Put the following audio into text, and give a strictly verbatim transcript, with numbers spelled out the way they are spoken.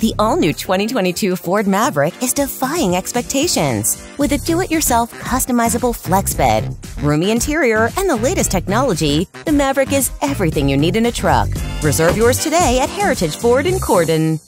The all-new twenty twenty-two Ford Maverick is defying expectations with a do-it-yourself customizable FlexBed. Roomy interior and the latest technology, the Maverick is everything you need in a truck. Reserve yours today at Heritage Ford in Corydon.